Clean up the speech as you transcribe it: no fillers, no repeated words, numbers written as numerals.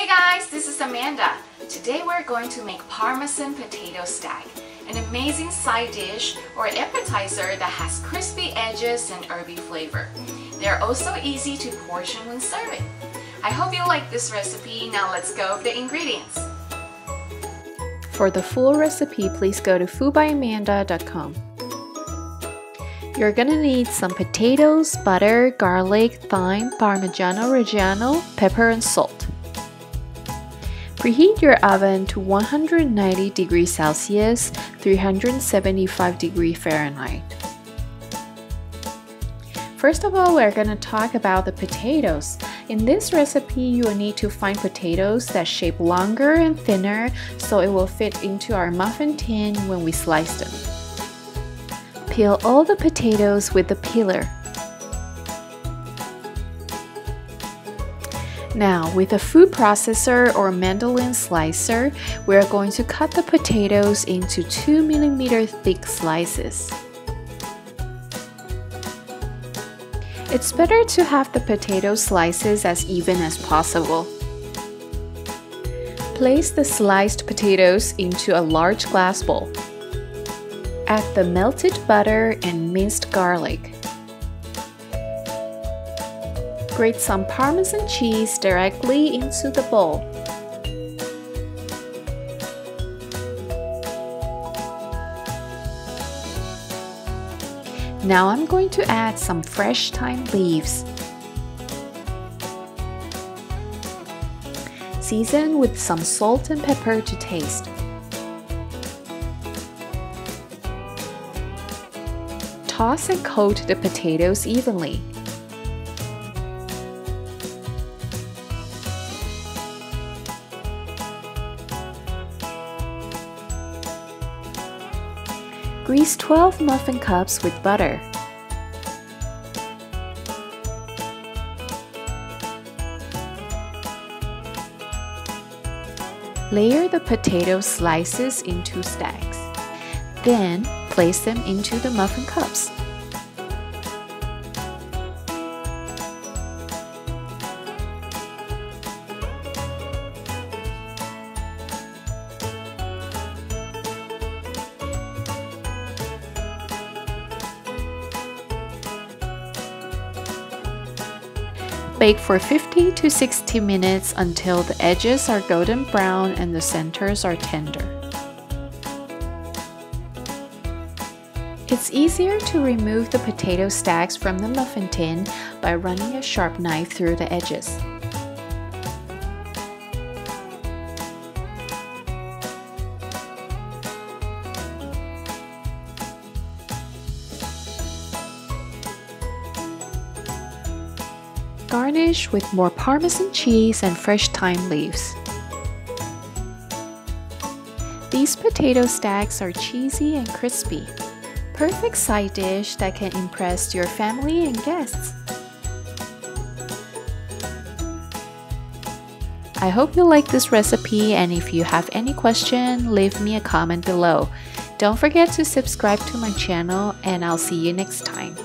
Hey guys, this is Amanda. Today we're going to make Parmesan potato stag, an amazing side dish or appetizer that has crispy edges and herby flavor. They're also easy to portion when serving. I hope you like this recipe. Now let's go over the ingredients. For the full recipe, please go to foodbyamanda.com. You're gonna need some potatoes, butter, garlic, thyme, Parmigiano-Reggiano, pepper and salt. Preheat your oven to 190 degrees Celsius, 375 degrees Fahrenheit. First of all, we're gonna talk about the potatoes. In this recipe, you will need to find potatoes that shape longer and thinner, so it will fit into our muffin tin when we slice them. Peel all the potatoes with the peeler. Now, with a food processor or mandolin slicer, we are going to cut the potatoes into 2 mm thick slices. It's better to have the potato slices as even as possible. Place the sliced potatoes into a large glass bowl. Add the melted butter and minced garlic. Grate some Parmesan cheese directly into the bowl. Now I'm going to add some fresh thyme leaves. Season with some salt and pepper to taste. Toss and coat the potatoes evenly. Grease 12 muffin cups with butter. Layer the potato slices into stacks. Then, place them into the muffin cups. Bake for 50 to 60 minutes until the edges are golden brown and the centers are tender. It's easier to remove the potato stacks from the muffin tin by running a sharp knife through the edges. Garnish with more Parmesan cheese and fresh thyme leaves. These potato stacks are cheesy and crispy. Perfect side dish that can impress your family and guests. I hope you like this recipe, and if you have any question, leave me a comment below. Don't forget to subscribe to my channel, and I'll see you next time.